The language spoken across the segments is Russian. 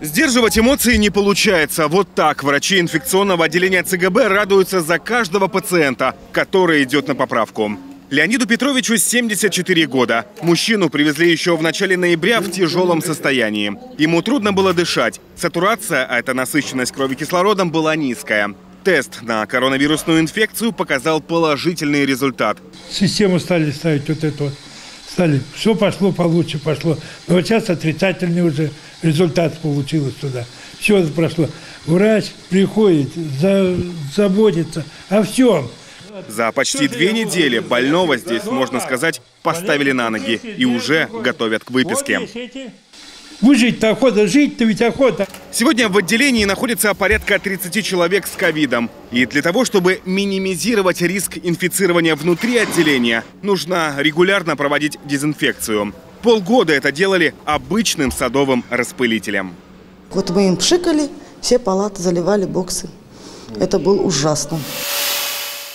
Сдерживать эмоции не получается. Вот так врачи инфекционного отделения ЦГБ радуются за каждого пациента, который идет на поправку. Леониду Петровичу 74 года. Мужчину привезли еще в начале ноября в тяжелом состоянии. Ему трудно было дышать. Сатурация, а это насыщенность крови кислородом, была низкая. Тест на коронавирусную инфекцию показал положительный результат. Систему стали ставить вот эту вот. Все пошло получше, пошло. Но вот сейчас отрицательный уже результат получилось туда. Все прошло. Врач приходит, заботится о всем. За почти 2 недели больного здесь, можно сказать, поставили на ноги и уже готовят к выписке. Выжить-то охота, жить-то ведь охота. Сегодня в отделении находится порядка 30 человек с ковидом. И для того, чтобы минимизировать риск инфицирования внутри отделения, нужно регулярно проводить дезинфекцию. Полгода это делали обычным садовым распылителем. Вот мы им пшикали, все палаты заливали, боксы. Это было ужасно.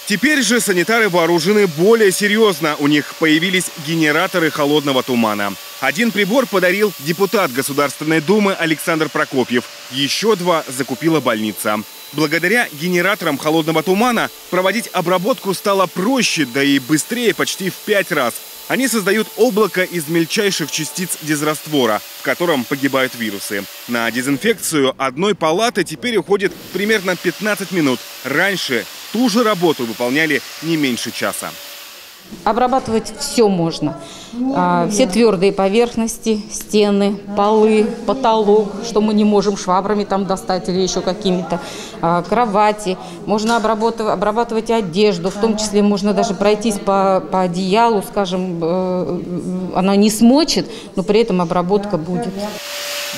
Теперь же санитары вооружены более серьезно. У них появились генераторы холодного тумана. Один прибор подарил депутат Государственной Думы Александр Прокопьев. Еще 2 закупила больница. Благодаря генераторам холодного тумана проводить обработку стало проще, да и быстрее почти в 5 раз. Они создают облако из мельчайших частиц дезраствора, в котором погибают вирусы. На дезинфекцию одной палаты теперь уходит примерно 15 минут. Раньше ту же работу выполняли не меньше часа. Обрабатывать все можно. Все твердые поверхности, стены, полы, потолок, что мы не можем швабрами там достать или еще какими-то, кровати. Можно обрабатывать одежду, в том числе можно даже пройтись по одеялу, скажем, она не смочит, но при этом обработка будет.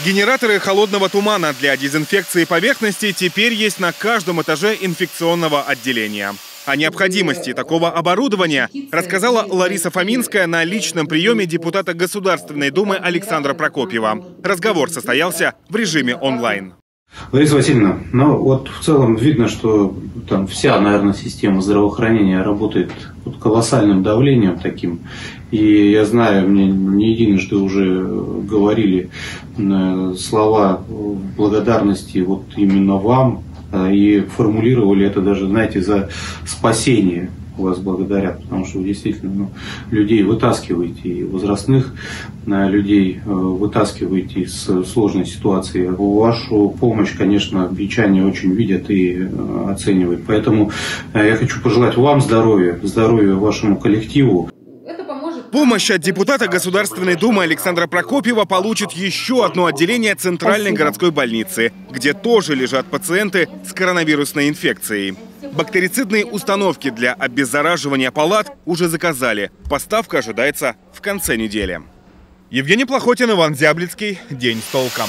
Генераторы холодного тумана для дезинфекции поверхностей теперь есть на каждом этаже инфекционного отделения. О необходимости такого оборудования рассказала Лариса Фоминская на личном приеме депутата Государственной Думы Александра Прокопьева. Разговор состоялся в режиме онлайн. Лариса Васильевна, ну вот в целом видно, что там вся, наверное, система здравоохранения работает под колоссальным давлением таким. И я знаю, мне не единожды уже говорили слова благодарности вот именно вам. И формулировали это даже, знаете, за спасение вас благодарят, потому что вы действительно людей вытаскиваете, и возрастных людей вытаскиваете из сложной ситуации. Вашу помощь, конечно, бичане очень видят и оценивают. Поэтому я хочу пожелать вам здоровья, здоровья вашему коллективу. Помощь от депутата Государственной Думы Александра Прокопьева получит еще одно отделение Центральной городской больницы, где тоже лежат пациенты с коронавирусной инфекцией. Бактерицидные установки для обеззараживания палат уже заказали. Поставка ожидается в конце недели. Евгений Плохотин, Иван Зяблицкий. День с толком.